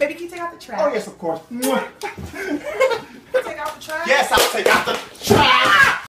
Baby, can you take out the trash? Oh, yes, of course. Take out the trash? Yes, I'll take out the trash.